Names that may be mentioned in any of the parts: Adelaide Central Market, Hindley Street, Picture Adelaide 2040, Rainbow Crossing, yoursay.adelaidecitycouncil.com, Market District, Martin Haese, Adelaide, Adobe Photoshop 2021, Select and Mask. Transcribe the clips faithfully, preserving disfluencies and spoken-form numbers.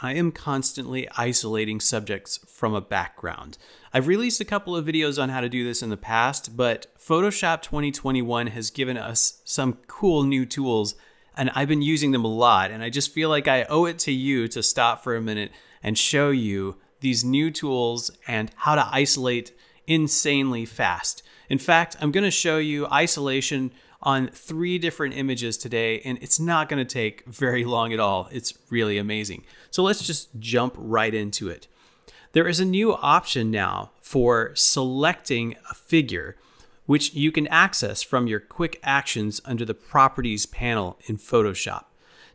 I am constantly isolating subjects from a background. I've released a couple of videos on how to do this in the past, but Photoshop twenty twenty-one has given us some cool new tools, and I've been using them a lot, and I just feel like I owe it to you to stop for a minute and show you these new tools and how to isolate insanely fast. In fact, I'm gonna show you isolation on three different images today, and it's not gonna take very long at all. It's really amazing. So let's just jump right into it. There is a new option now for selecting a figure, which you can access from your quick actions under the Properties panel in Photoshop.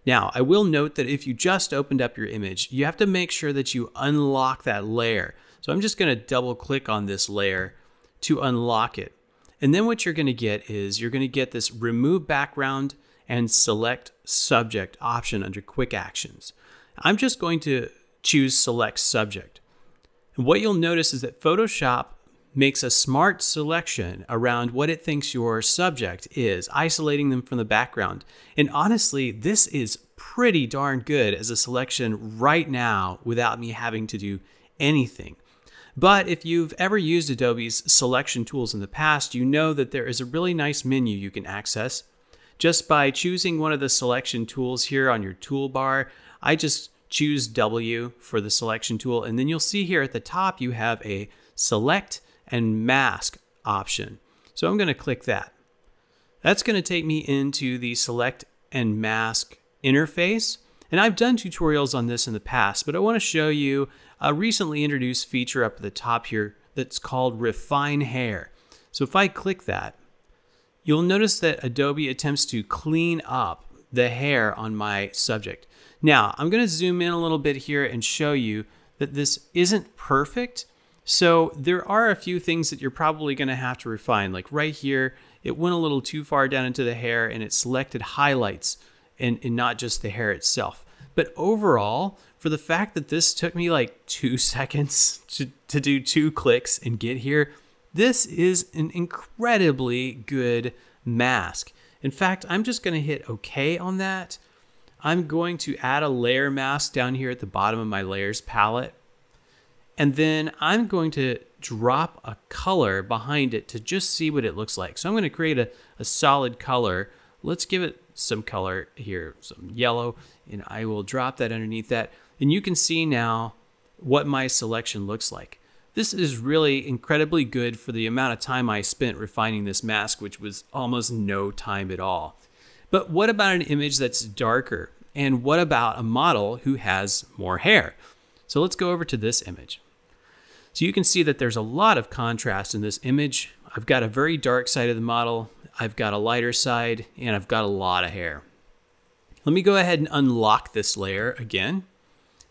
Now, I will note that if you just opened up your image, you have to make sure that you unlock that layer. So I'm just gonna double click on this layer to unlock it. And then what you're gonna get is you're gonna get this remove background and select subject option under quick actions. I'm just going to choose select subject. And what you'll notice is that Photoshop makes a smart selection around what it thinks your subject is, isolating them from the background. And honestly, this is pretty darn good as a selection right now without me having to do anything. But if you've ever used Adobe's selection tools in the past, you know that there is a really nice menu you can access. Just by choosing one of the selection tools here on your toolbar, I just choose W for the selection tool, and then you'll see here at the top you have a select and mask option. So I'm going to click that. That's going to take me into the select and mask interface. And I've done tutorials on this in the past, but I want to show you a recently introduced feature up at the top here that's called Refine Hair. So if I click that, you'll notice that Adobe attempts to clean up the hair on my subject. Now, I'm going to zoom in a little bit here and show you that this isn't perfect. So there are a few things that you're probably going to have to refine. Like right here, it went a little too far down into the hair and it selected highlights and, and not just the hair itself. But overall, for the fact that this took me like two seconds to, to do two clicks and get here, this is an incredibly good mask. In fact, I'm just gonna hit okay on that. I'm going to add a layer mask down here at the bottom of my layers palette. And then I'm going to drop a color behind it to just see what it looks like. So I'm gonna create a, a solid color. Let's give it some color here, some yellow, and I will drop that underneath that. And you can see now what my selection looks like. This is really incredibly good for the amount of time I spent refining this mask, which was almost no time at all. But what about an image that's darker? And what about a model who has more hair? So let's go over to this image. So you can see that there's a lot of contrast in this image. I've got a very dark side of the model, I've got a lighter side, and I've got a lot of hair. Let me go ahead and unlock this layer again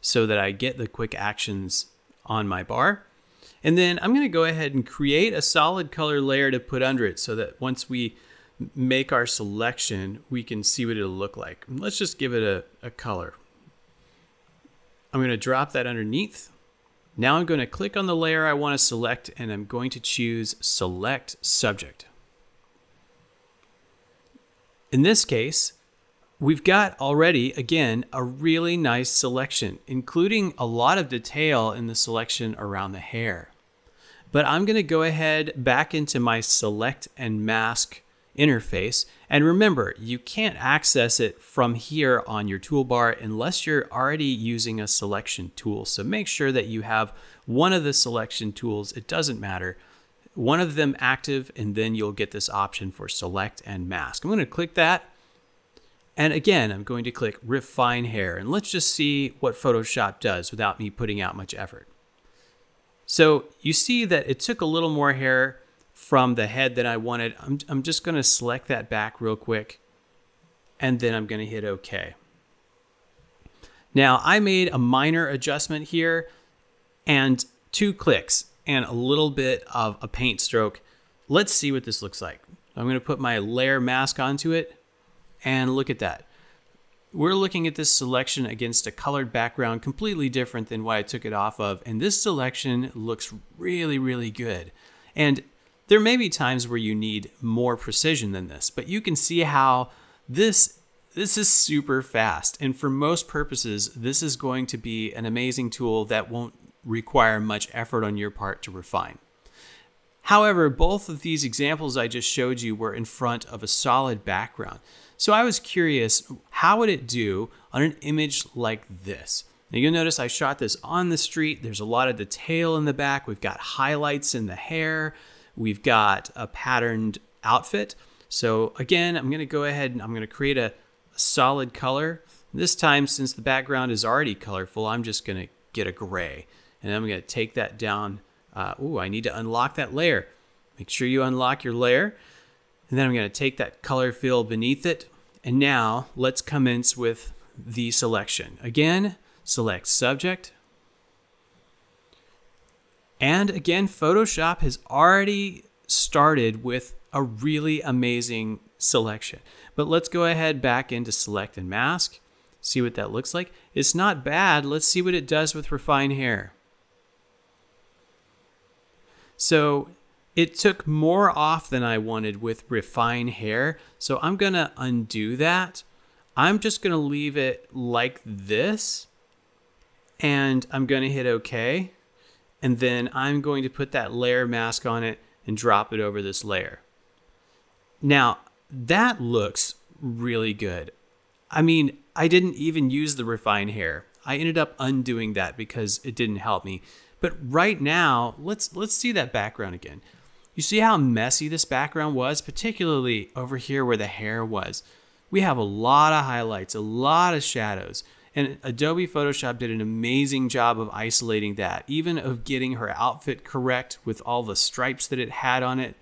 so that I get the quick actions on my bar. And then I'm gonna go ahead and create a solid color layer to put under it so that once we make our selection, we can see what it'll look like. Let's just give it a, a color. I'm gonna drop that underneath. Now I'm gonna click on the layer I wanna select, and I'm going to choose Select Subject. In this case, we've got already, again, a really nice selection, including a lot of detail in the selection around the hair. But I'm gonna go ahead back into my select and mask interface. And remember, you can't access it from here on your toolbar unless you're already using a selection tool. So make sure that you have one of the selection tools, it doesn't matter, one of them active, and then you'll get this option for select and mask. I'm going to click that. And again, I'm going to click refine hair, and let's just see what Photoshop does without me putting out much effort. So you see that it took a little more hair from the head than I wanted. I'm, I'm just going to select that back real quick, and then I'm going to hit okay. Now I made a minor adjustment here and two clicks and a little bit of a paint stroke. Let's see what this looks like. I'm gonna put my layer mask onto it, and look at that. We're looking at this selection against a colored background, completely different than what I took it off of, and this selection looks really, really good. And there may be times where you need more precision than this, but you can see how this This is super fast, and for most purposes, this is going to be an amazing tool that won't require much effort on your part to refine. However, both of these examples I just showed you were in front of a solid background. So I was curious, how would it do on an image like this? Now you'll notice I shot this on the street. There's a lot of detail in the back. We've got highlights in the hair. We've got a patterned outfit. So again, I'm gonna go ahead and I'm gonna create a, a solid color. This time, since the background is already colorful, I'm just gonna get a gray. And I'm gonna take that down. Uh, ooh, I need to unlock that layer. Make sure you unlock your layer. And then I'm gonna take that color fill beneath it. And now let's commence with the selection. Again, select subject. And again, Photoshop has already started with a really amazing selection. But let's go ahead back into select and mask, see what that looks like. It's not bad. Let's see what it does with refine hair. So it took more off than I wanted with refine hair. So I'm going to undo that. I'm just going to leave it like this. And I'm going to hit OK. And then I'm going to put that layer mask on it and drop it over this layer. Now, that looks really good. I mean, I didn't even use the refine hair. I ended up undoing that because it didn't help me. But right now, let's let's see that background again. You see how messy this background was, particularly over here where the hair was. We have a lot of highlights, a lot of shadows, and Adobe Photoshop did an amazing job of isolating that, even of getting her outfit correct with all the stripes that it had on it.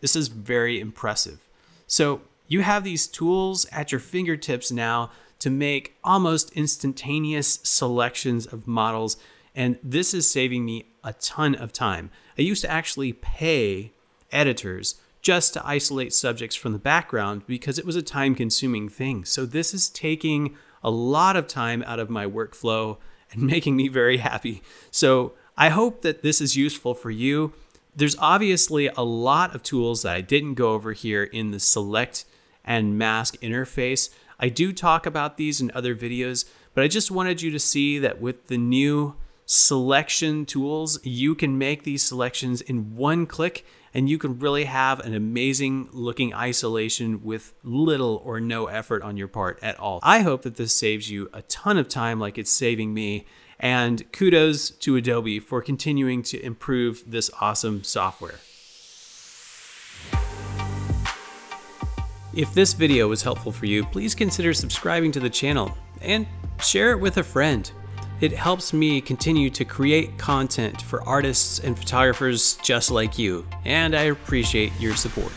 This is very impressive. So you have these tools at your fingertips now to make almost instantaneous selections of models. And this is saving me a ton of time. I used to actually pay editors just to isolate subjects from the background because it was a time-consuming thing. So this is taking a lot of time out of my workflow and making me very happy. So I hope that this is useful for you. There's obviously a lot of tools that I didn't go over here in the select and mask interface. I do talk about these in other videos, but I just wanted you to see that with the new selection tools, you can make these selections in one click, and you can really have an amazing looking isolation with little or no effort on your part at all. I hope that this saves you a ton of time like it's saving me, and kudos to Adobe for continuing to improve this awesome software. If this video was helpful for you, please consider subscribing to the channel and share it with a friend. It helps me continue to create content for artists and photographers just like you, and I appreciate your support.